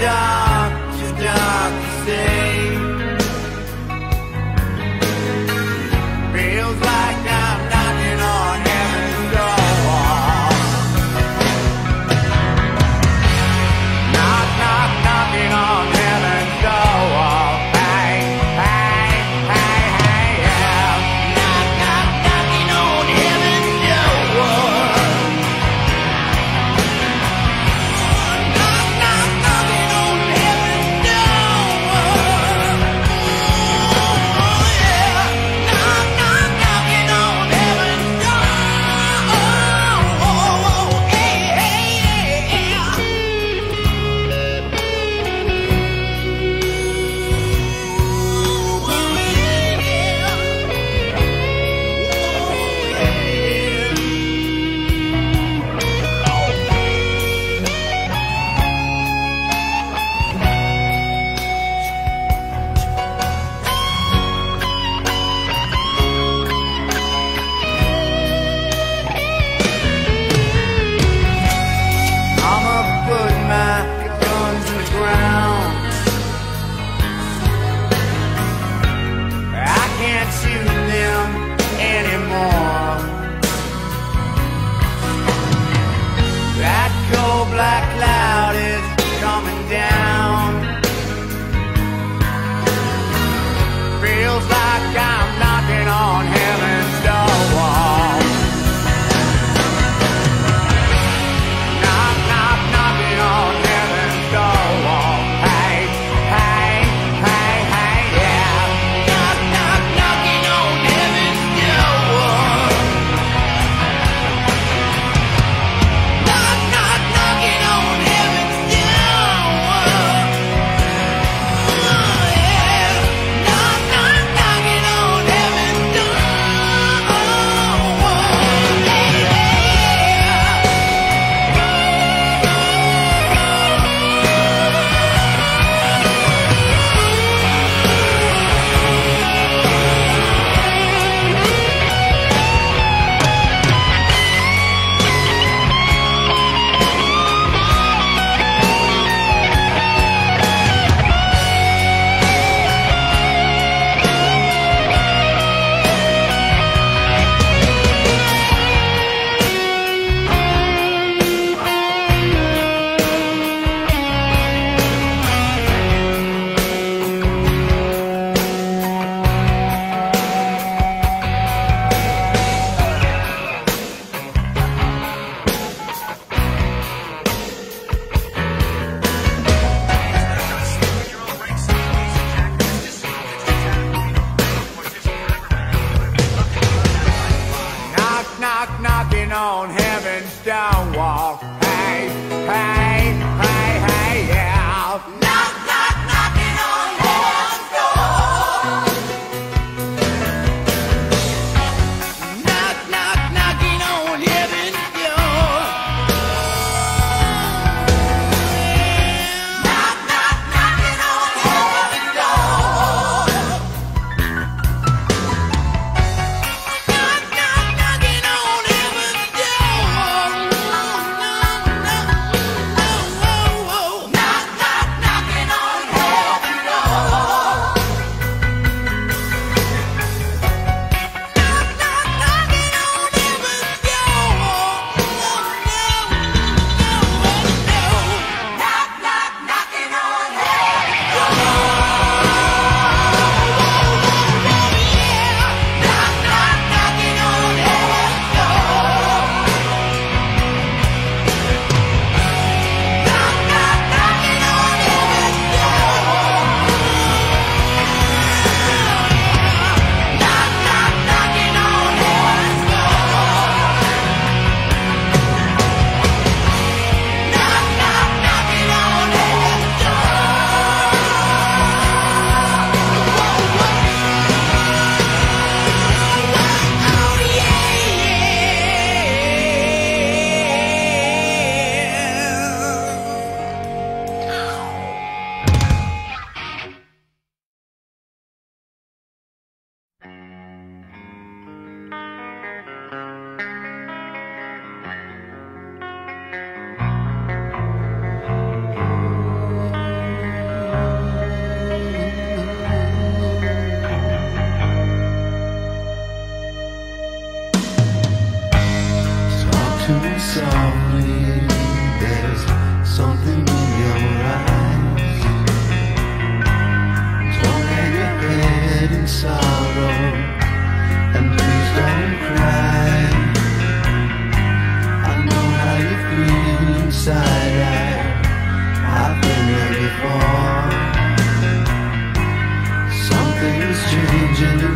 doctor say? Feels like I'm knocking on heaven's door. Knock, knock, knocking on heaven's door. Hey, hey, hey, hey, yeah. Knock, knock, knocking on heaven's door. Knock, knock, knocking on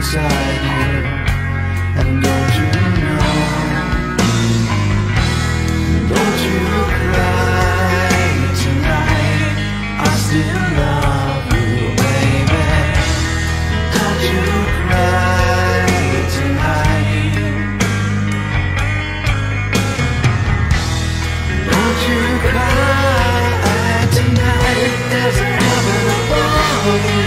inside you, and don't you know, don't you cry tonight, I still love you, baby. Don't you cry tonight, don't you cry tonight, there's a heaven above you.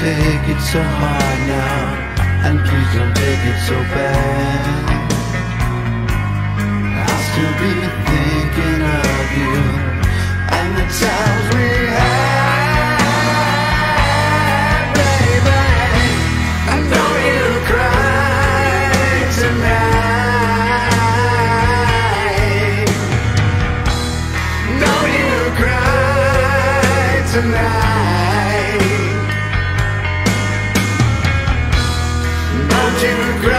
Take it so hard now, and please don't take it so bad. I'll still be thinking of you and the times we had, baby. And don't you cry tonight. Don't you cry tonight. Don't you cry.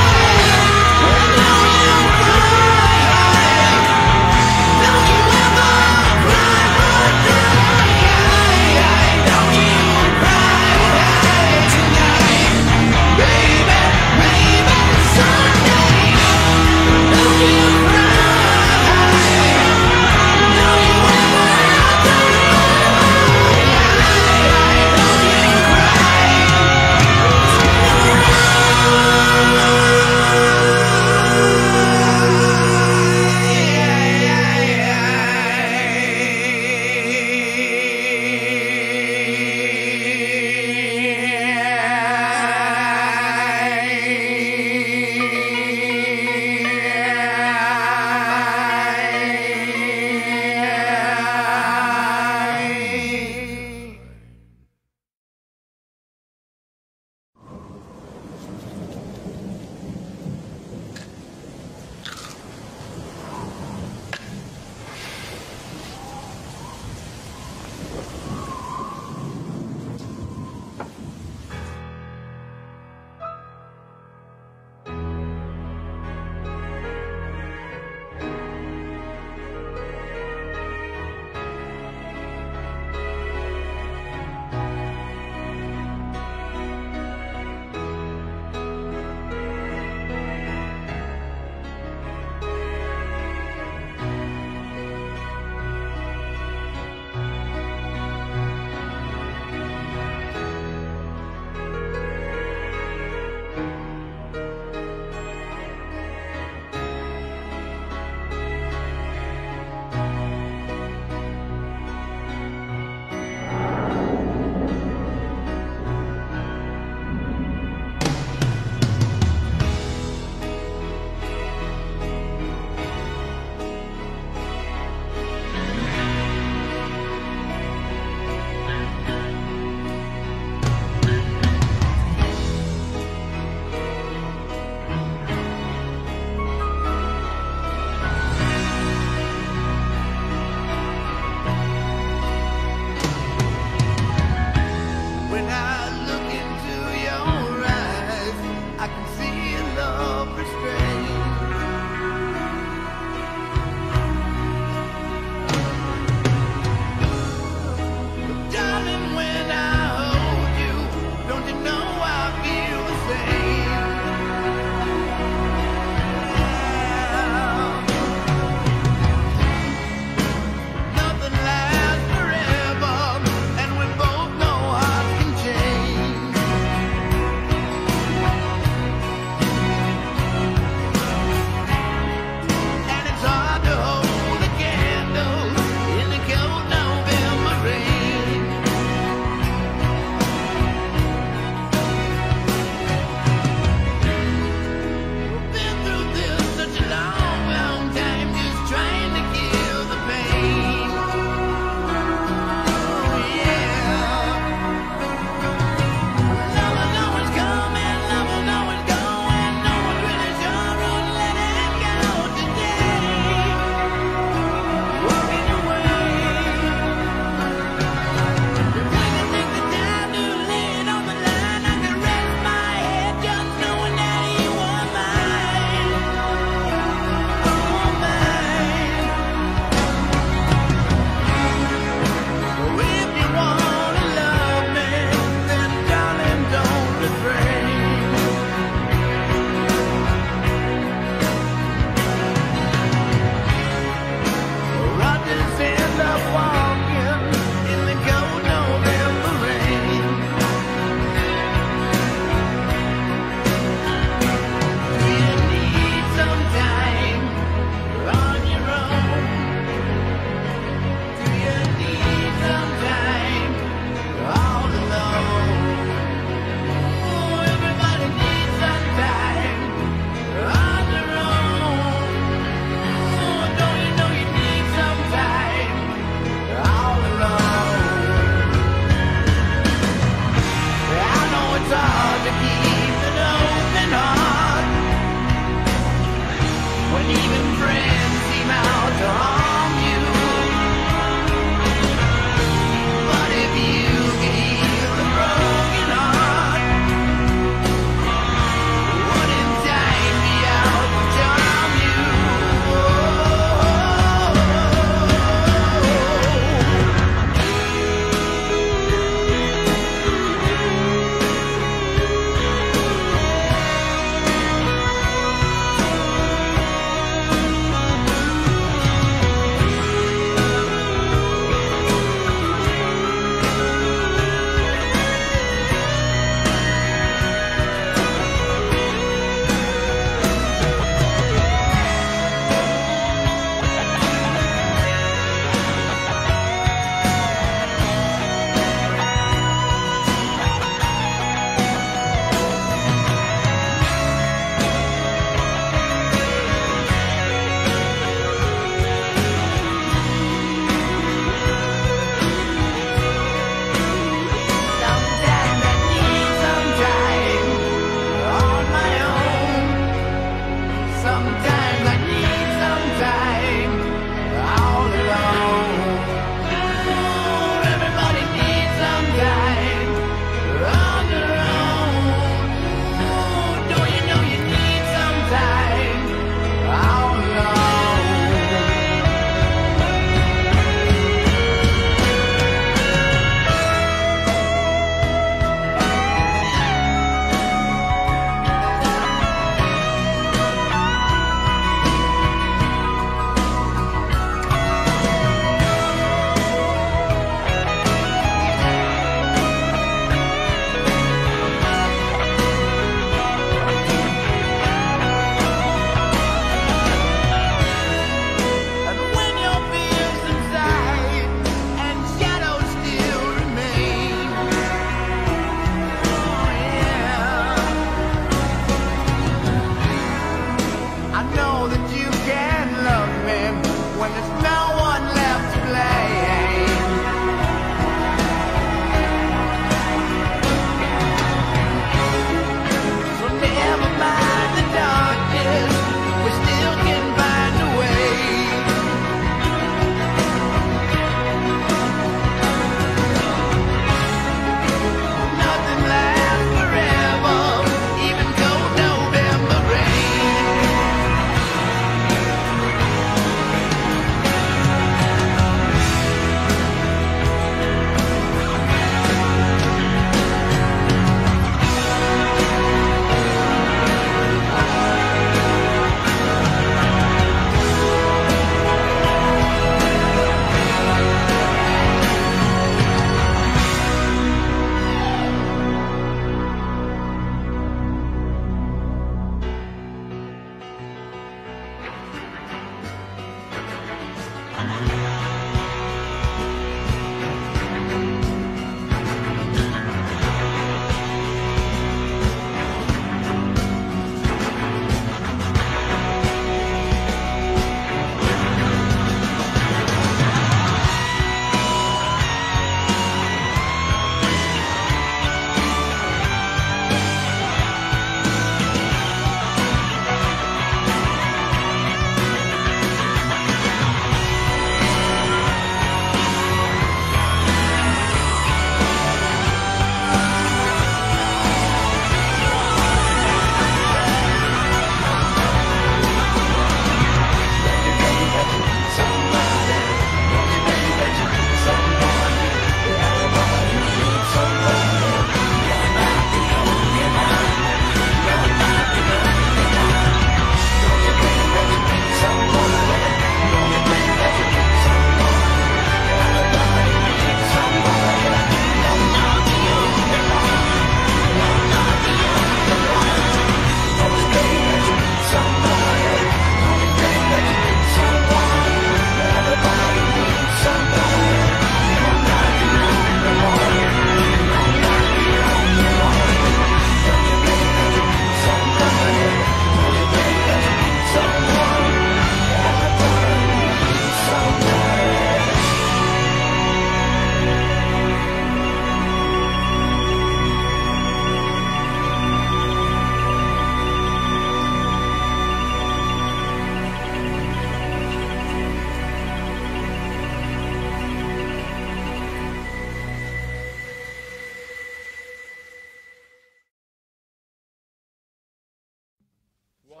1,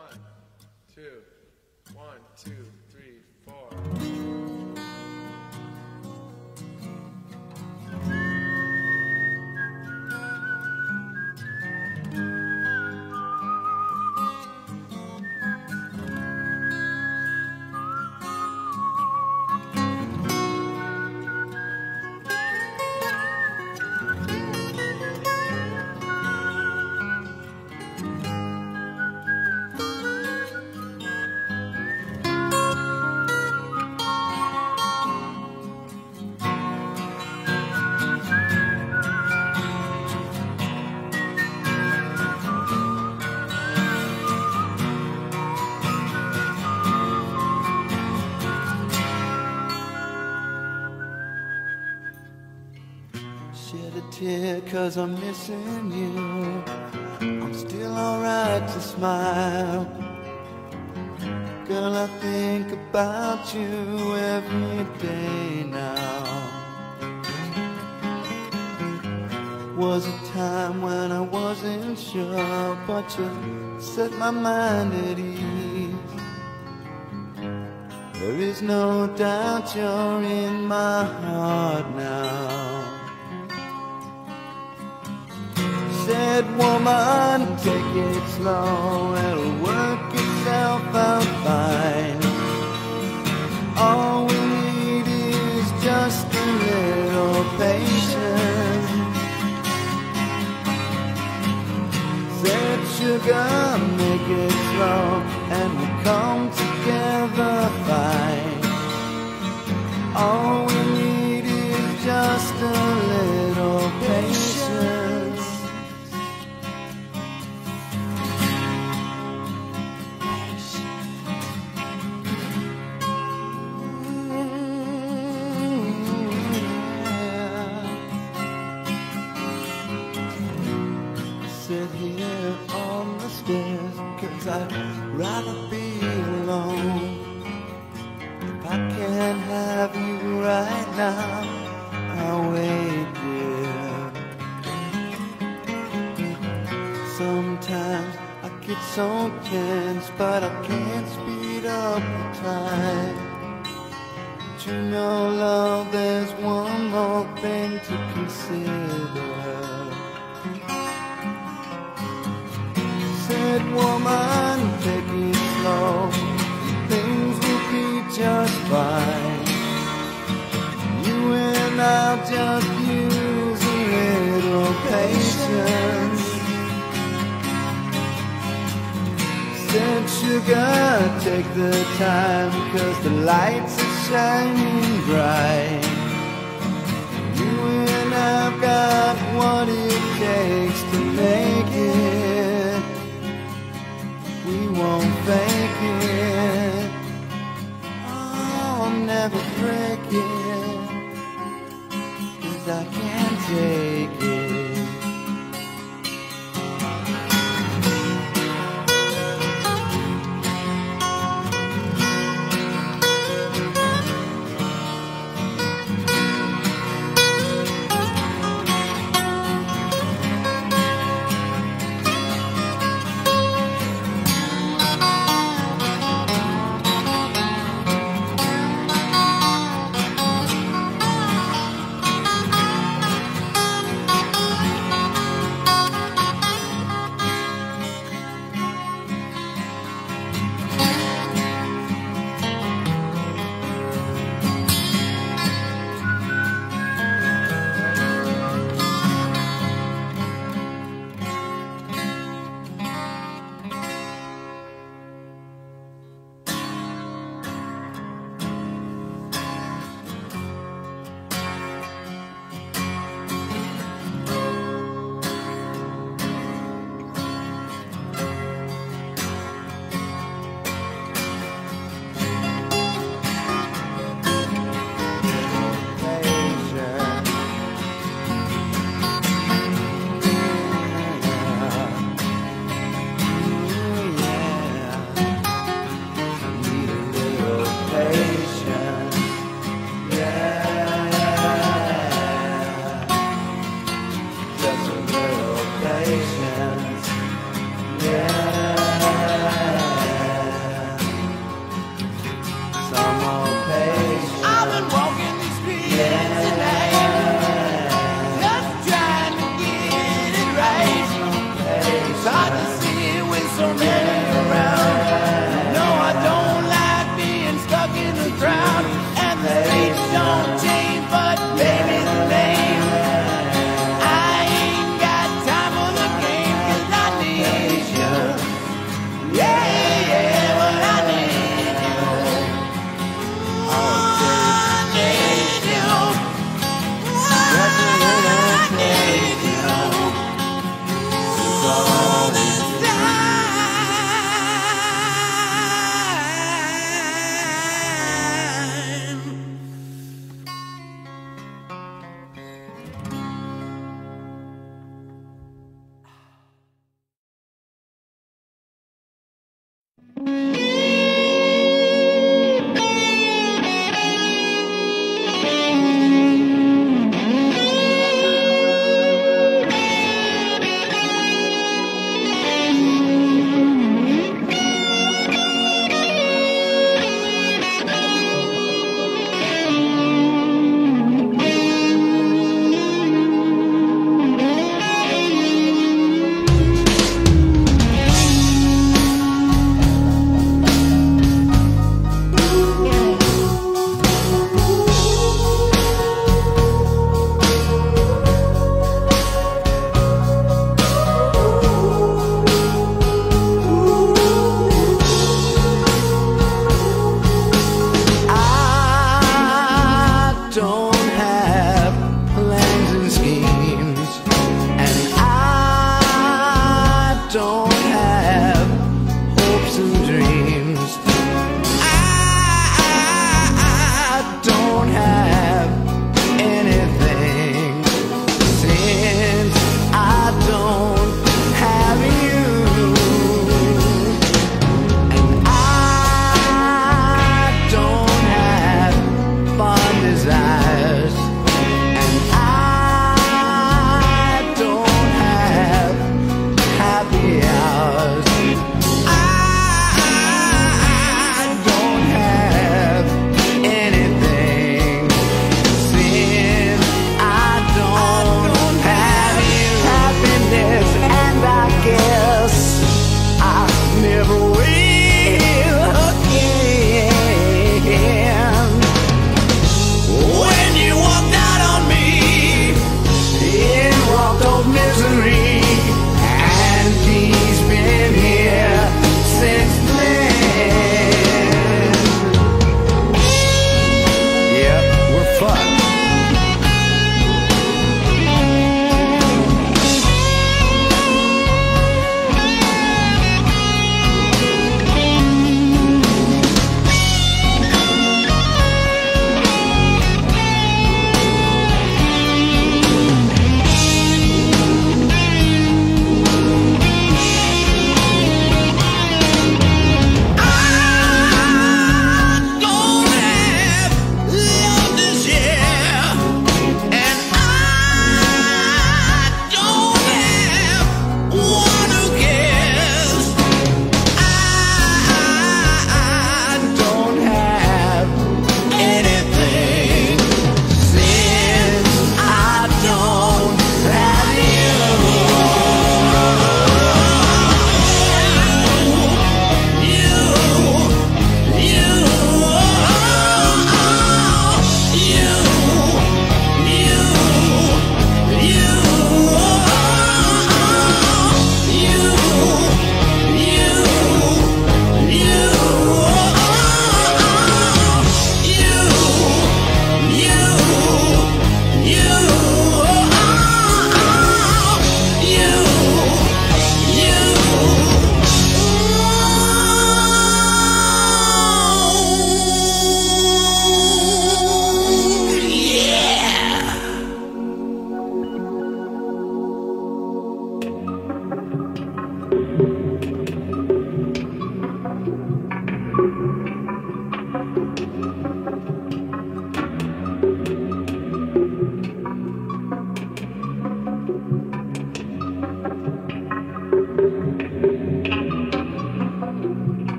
2, 1, 2, 3, 4. Cause I'm missing you, I'm still alright to smile. Girl, I think about you every day now. Was a time when I wasn't sure, but you set my mind at ease. There is no doubt you're in my heart now. Said, woman, take it slow, it'll work itself out fine. All we need is just a little patience. Said, sugar, make it slow, and we'll come together fine. All we need is just a little patience. Cause I'd rather be alone. If I can't have you right now, I'll wait, dear. Sometimes I get so tense, but I can't speed up the time. But you know, love, there's one more thing to consider. Said, woman, take it slow, things will be just fine. You and I'll just use a little patience. Said, sugar, take the time, cause the lights are shining bright. You and I've got what it takes to make it. We won't fake it, oh, I'll never break it, cause I can't take it.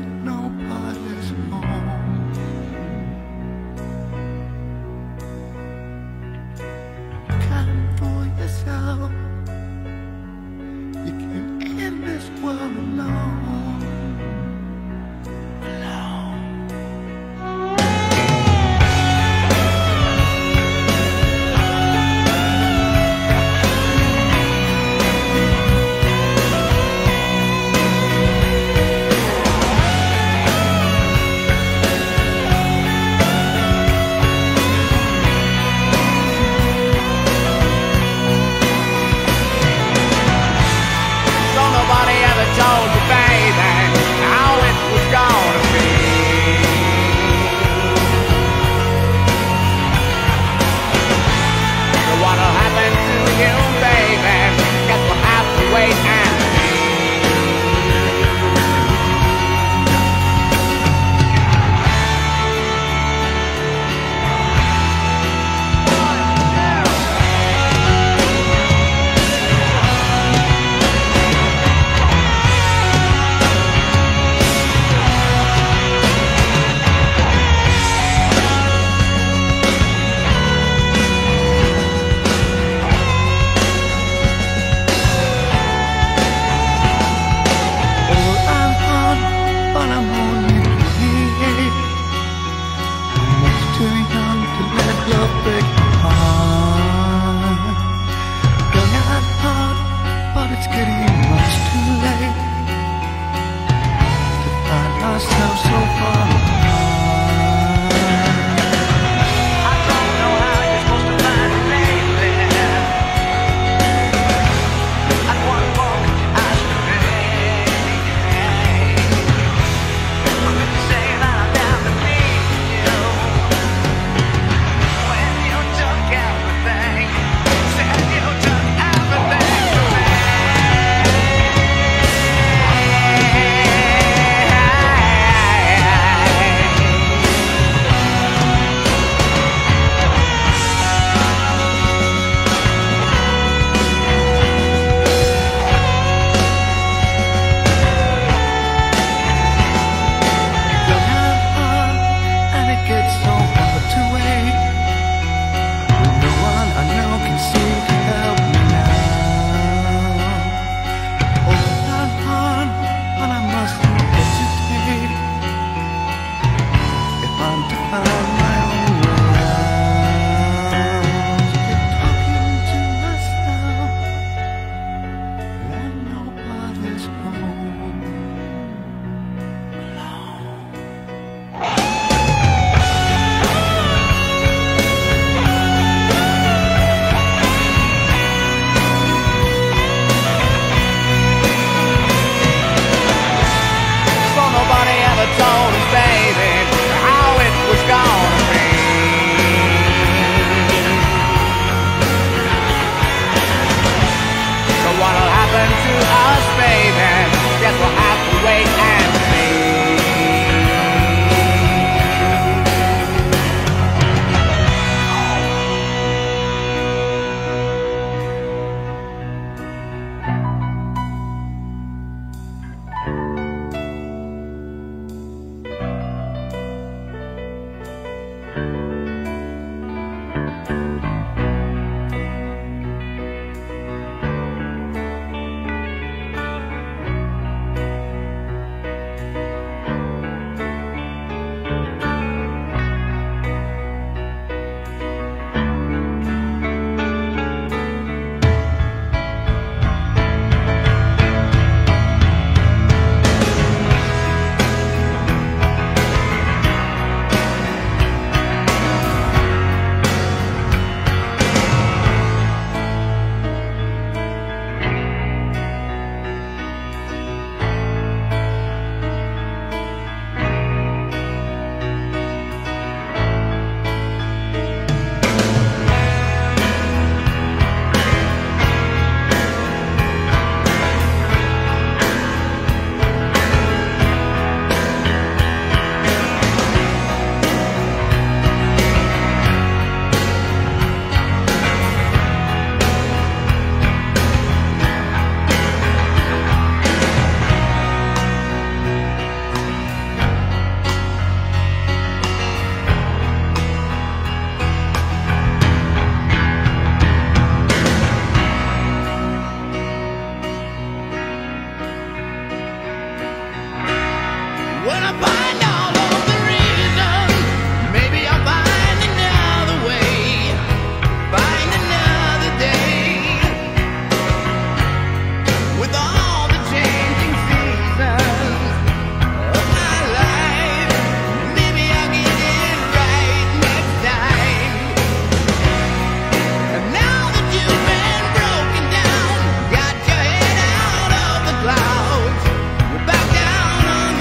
when nobody's home. Come for yourself. You can end this world alone. When I find out all the reasons, maybe I'll find another way, find another day. With all the changing seasons of my life, maybe I'll get it right next time. And now that you've been broken down, got your head out of the clouds, to the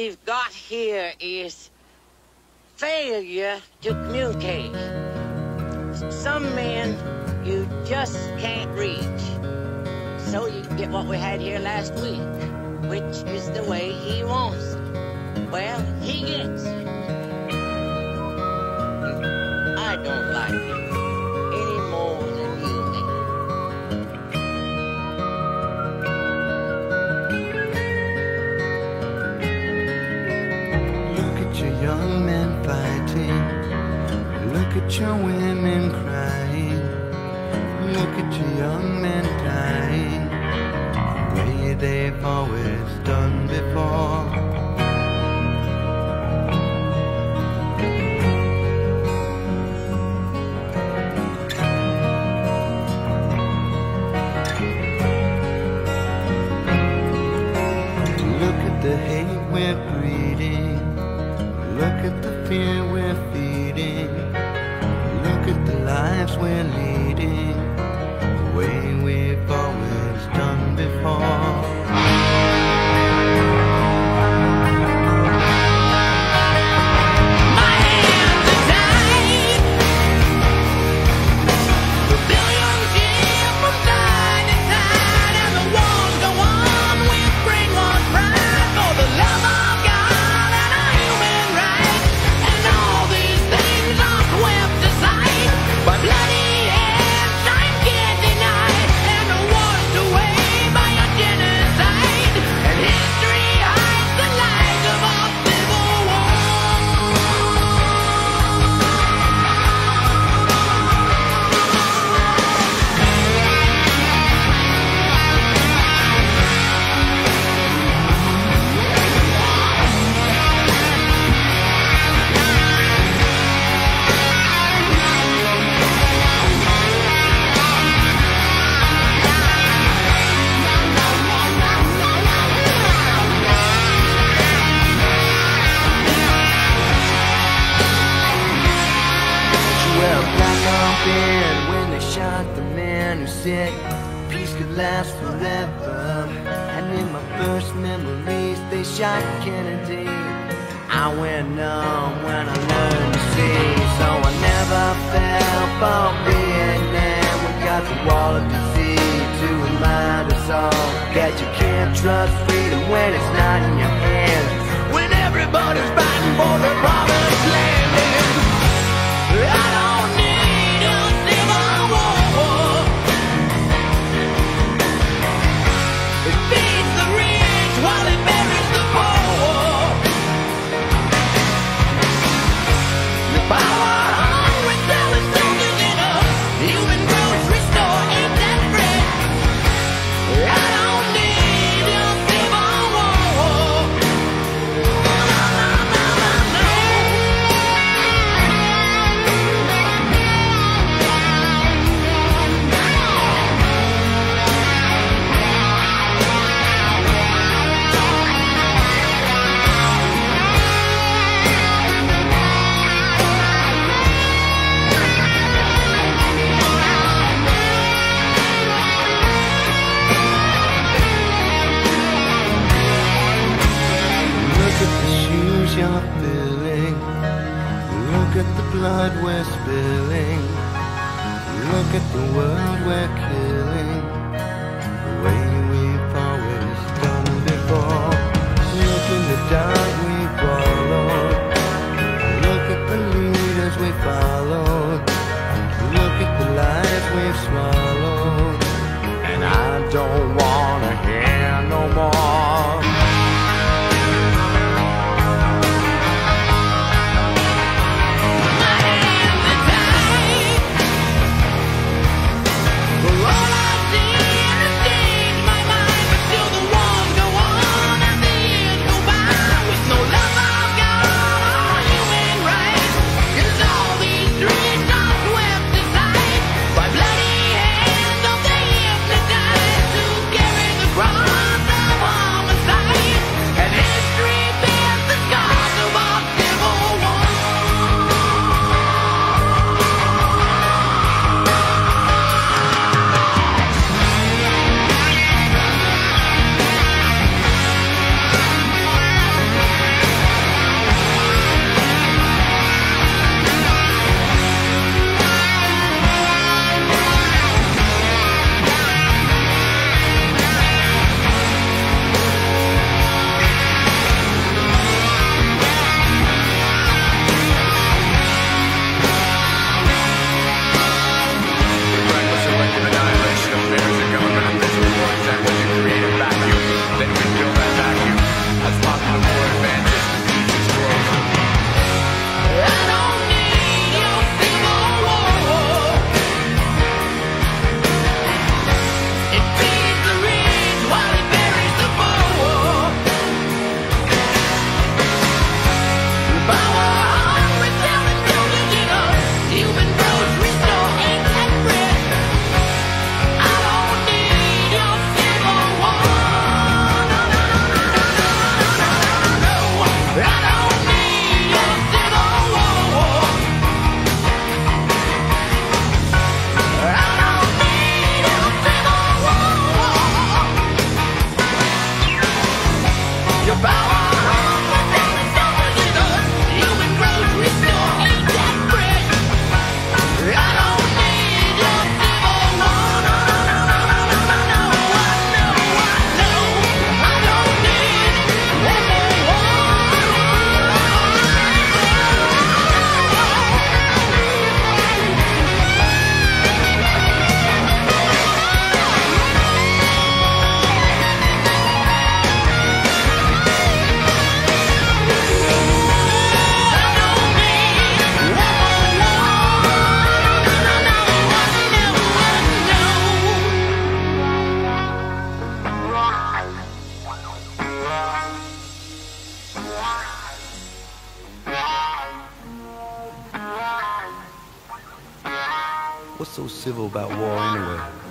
we've got here is failure to communicate. Some men you just can't reach. So you get what we had here last week, which is the way he wants it. Well, he gets it. I don't like it any more than you do. Look at your young men fighting. Look at your women crying. Look at your young men dying the way they've always done before. The hate we're breeding, look at the fear we're feeding, look at the lives we're leading, the way we've always done before. When they shot the man who said peace could last forever, and in my first memories they shot Kennedy. I went numb when I learned to see, so I never fell for Vietnam. We got the wall of disease to remind us all that you can't trust freedom when it's not in your hands, when everybody's fighting for the promised land. And I don't need blood we're spilling, look at the world we're killing, the way we've always done before. Look in the dark we followed, look at the leaders we followed, look at the lies we've swallowed, and I don't wanna hear no more. What's so civil about war anyway?